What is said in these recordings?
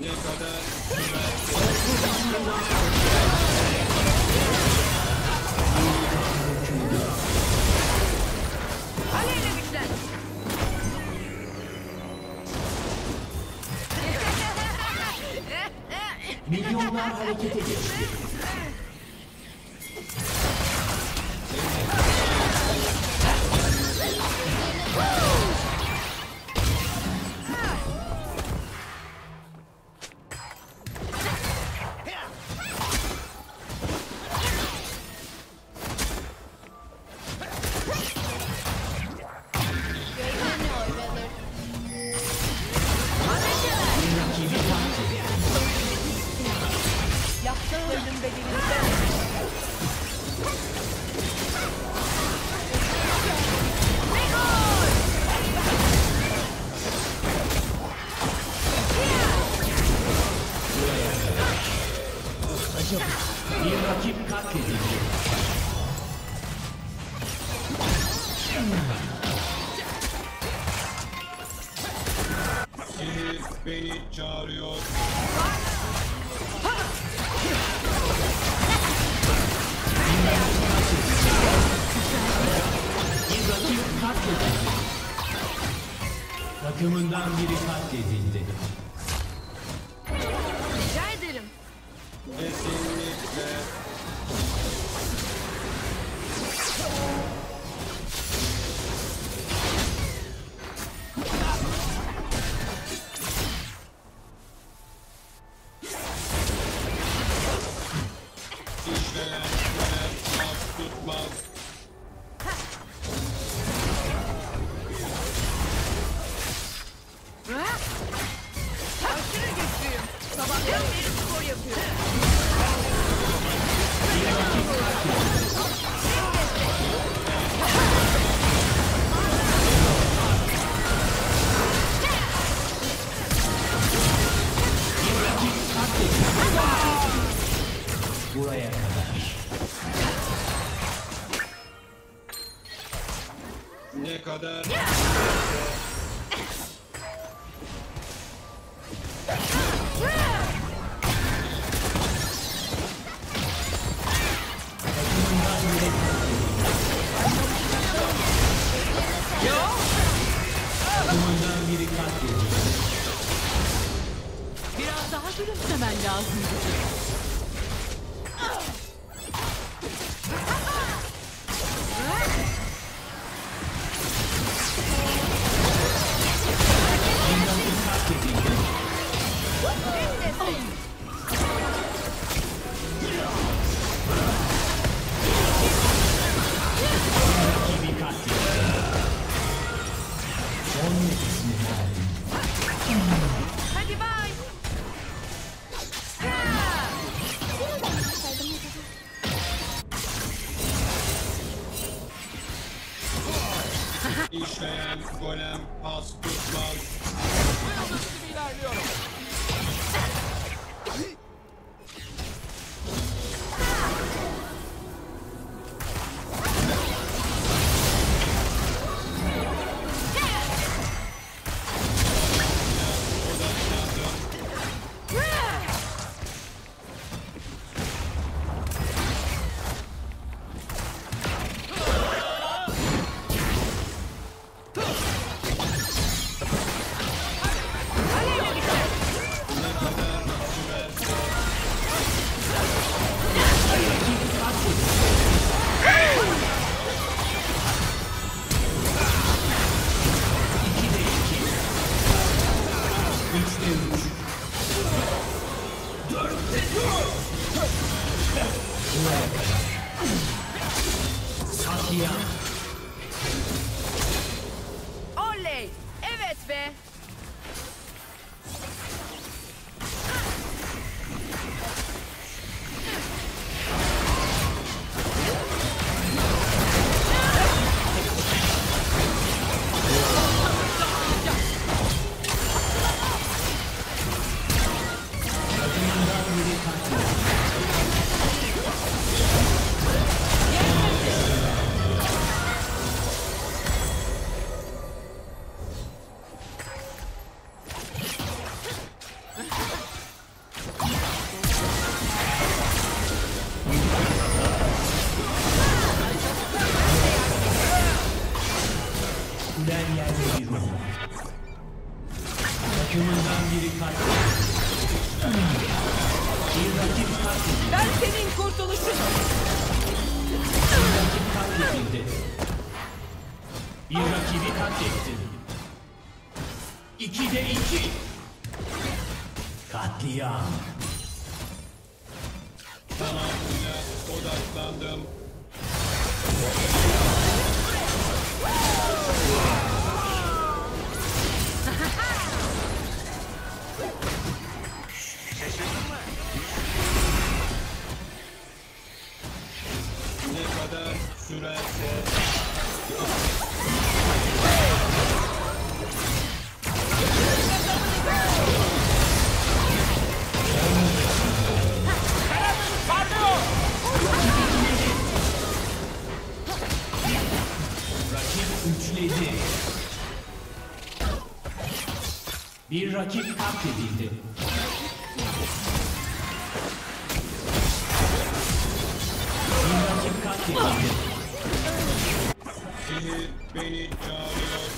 şimdiye kadar Aleyle güçlen. Milyonlar harekete geçti. Takımından biri katledildi. Rica ederim. Kesinlikle. İşverenler az tutmaz. Buraya kadar. Ne kadar? Biraz daha gülümsemen lazım. İşleyen golem pas tutmaz. Ben onun gibi ilerliyorum. Birinden yerde bir ruh. Takımından biri katledildi. Bir rakip katledildi. Ben senin kurtuluşun. Bir rakip katledildi. Bir rakibi katlettin. 2'de 2. Katliam. Tamamıyla odaklandım. Ne kadar sürerse üçledi. Bir rakip katledildi. Bir rakip katledildi. Sihir beni çağırıyor.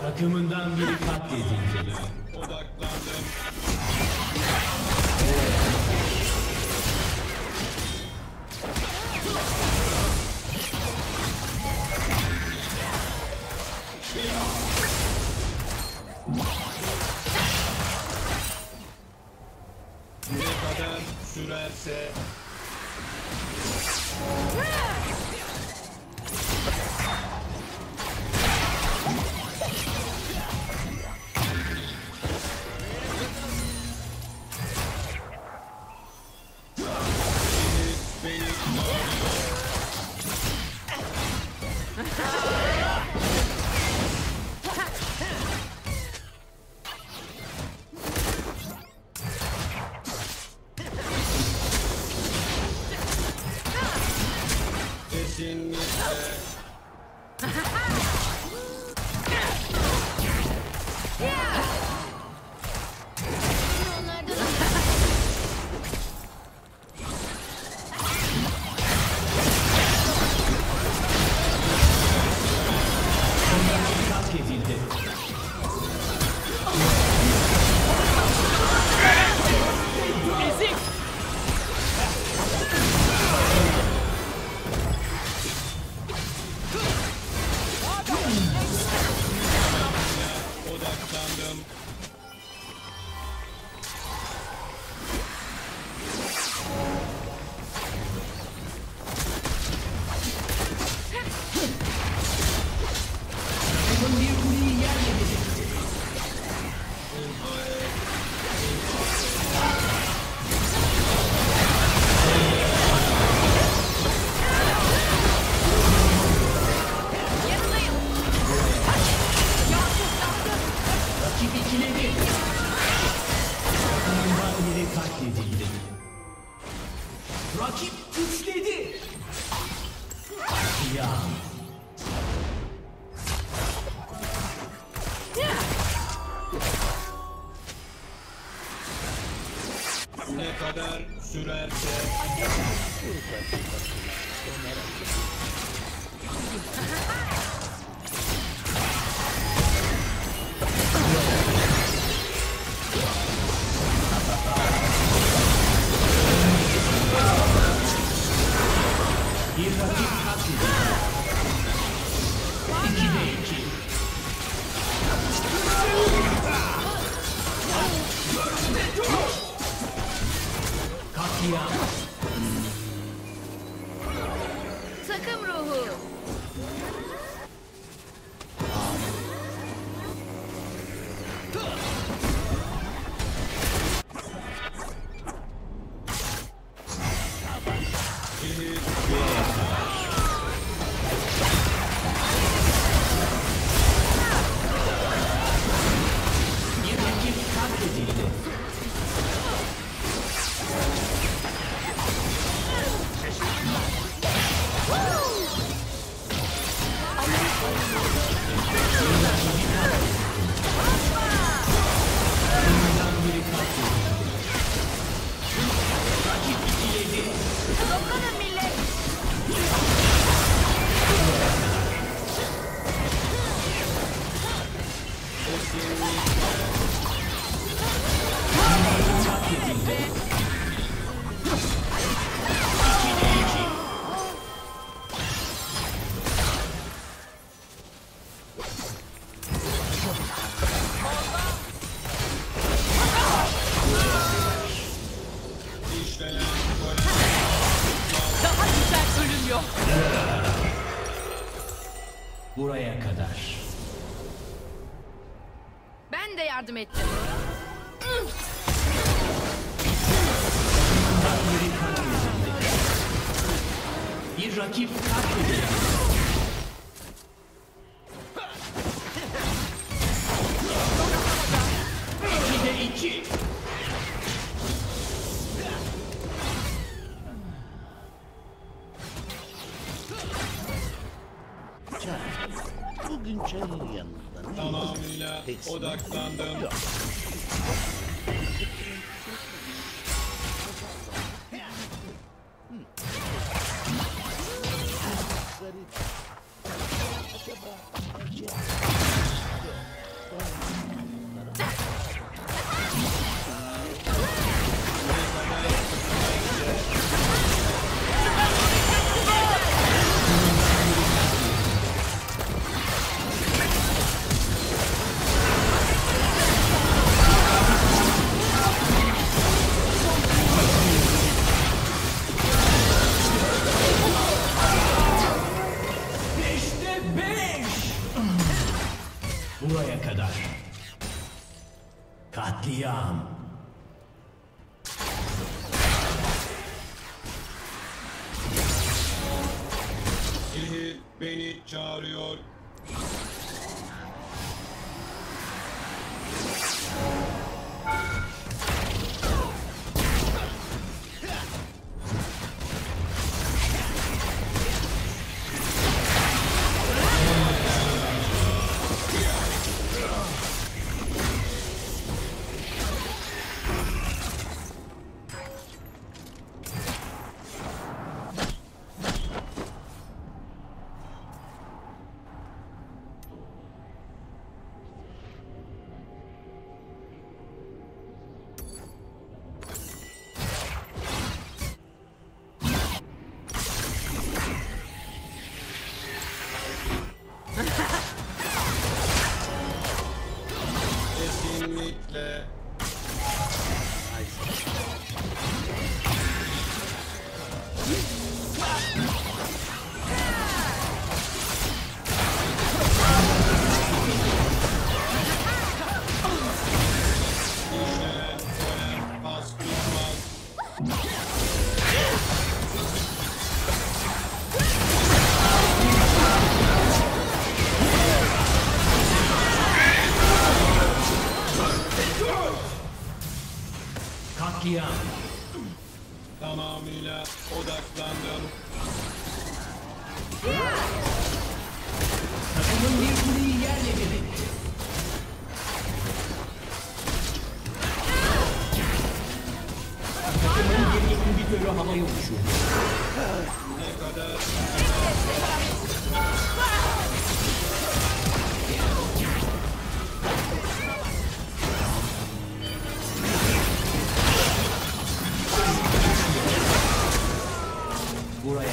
Takımından biri katledildi. Odaklandım. Ne kadar sürerse... Rakip güçledi. Ya. Ne kadar sürerse... Bir rakip katledildi. 2'de 2. Katliam. Takım ruhu. Buraya kadar. Ben de yardım ettim. Bir rakip katledildi. İki de 2. Bugün çayın yanında. Tamamıyla odaklandım. Buraya kadar. Katliam. Sihir beni çağırıyor. Katliam. Tamamıyla odaklandım. Takımın bir kuleyi yerle bir etti. havaya uçuyor. Ne kadar... Buraya...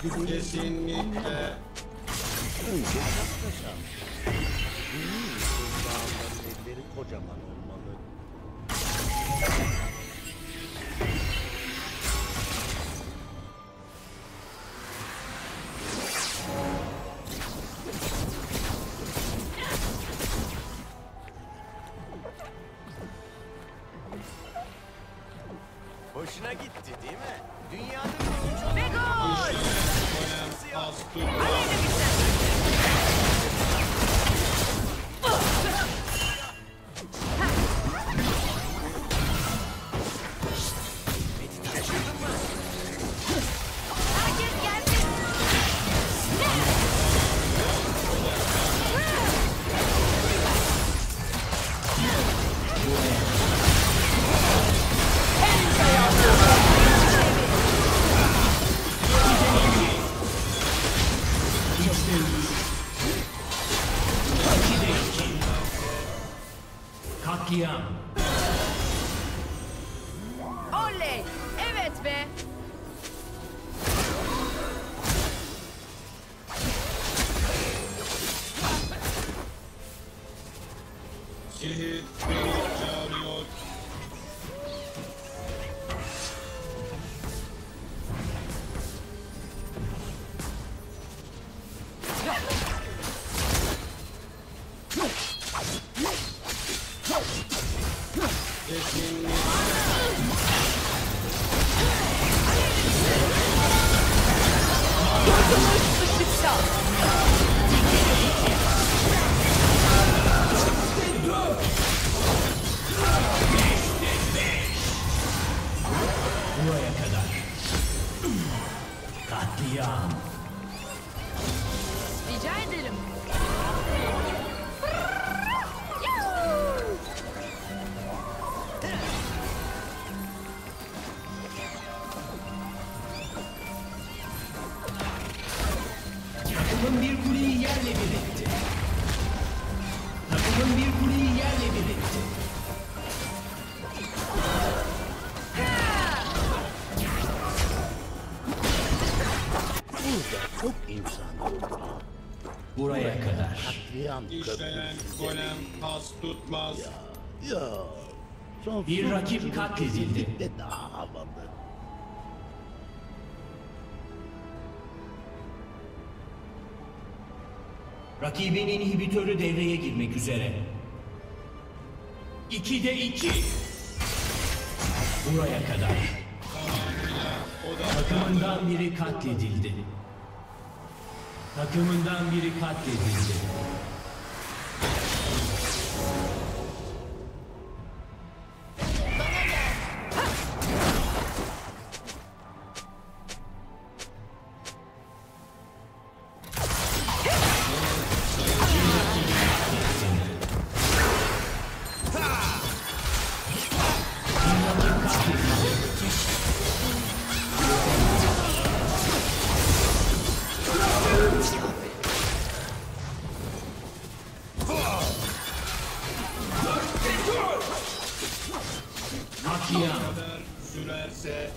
Katliam. Kesinlikle. Elleri kocaman olmalı. Hoşuna gitti değil mi? Dünyada bir ve gol! Aleyna gitsen! Herkes gelsin! Katliam. Oley! Evet be! Şehit beni çağırıyor. Buraya kadar. Katliam. Rica ederim. Takımın bir kuleyi yerle bir etti. Takımın bir kuleyi yerle bir etti. Çok insan oldu. Buraya kadar. İşlenen golem pas tutmaz. Ya. Bir rakip katledildi. Daha havalı. Rakibin inhibitörü devreye girmek üzere. 2'de 2. Buraya kadar. Takımından biri katledildi. Takımından biri katledildi. Sürerse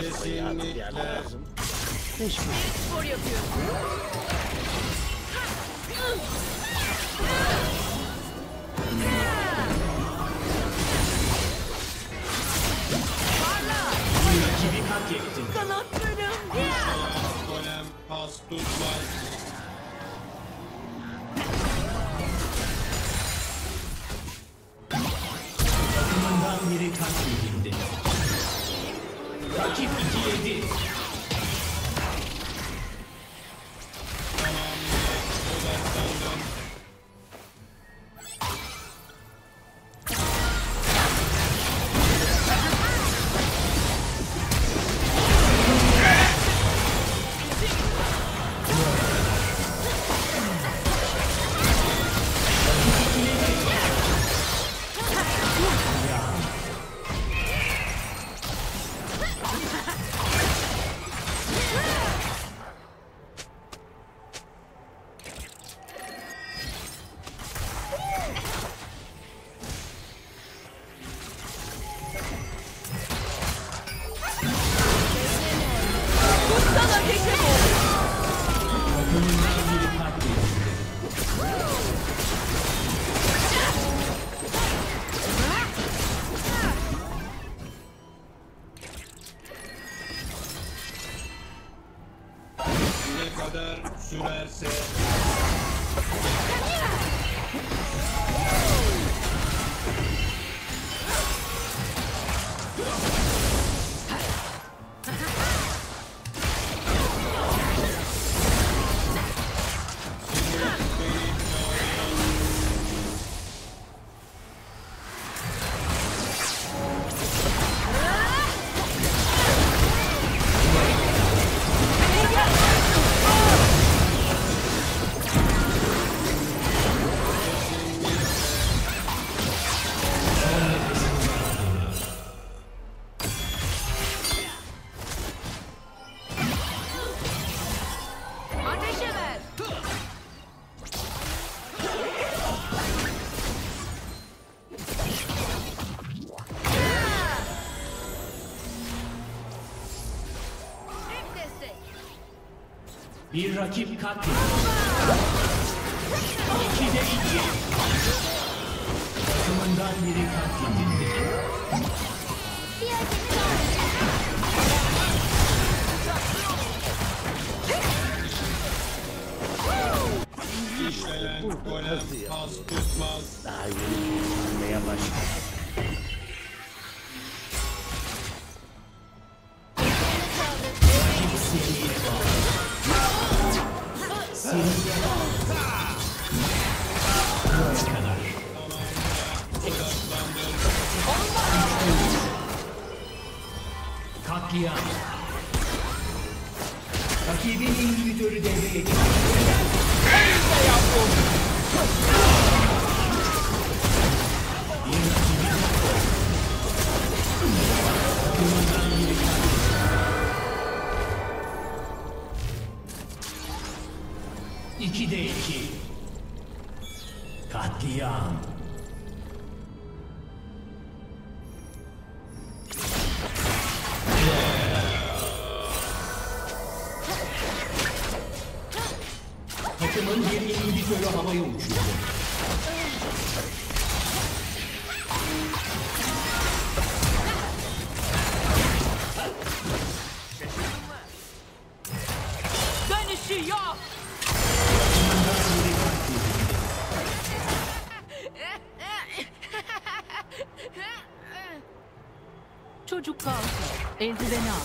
Kesinlikle lazım. Spor yapıyorum. Rakibi katlettin. Kanatlarım. Golem pas tutmaz. Biri katledildi. Rakip 2-7. Bir rakip katledildi. 2'de 2. Takımından biri katledildi. İşlenen golem pas tutmaz. Daha yeni yavaş. Katliam. Rakibin individüörü devreye geçti. Neyse yaptım. İki de iki. Katliam. Takımın yerine individüörü havaya uçurdu. Dönüşü yok. Çocuk kalktı. Eldiveni al.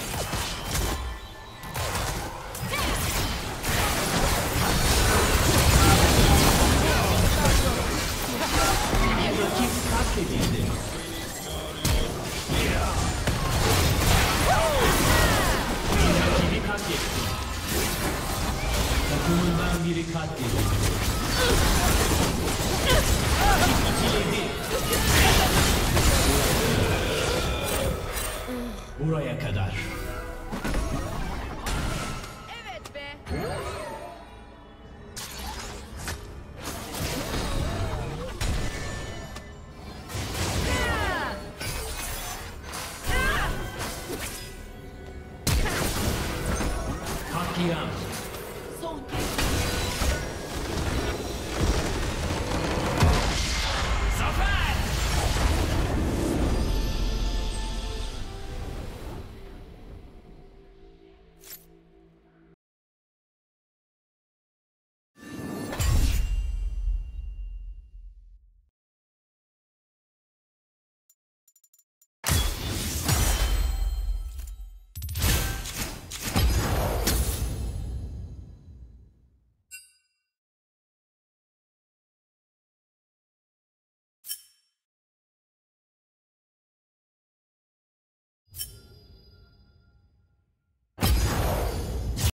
Rakip katledildi. Rakibi katletti. Takımından biri katledildi. Rakibi 2-7. kadar. Evet be. Katliam.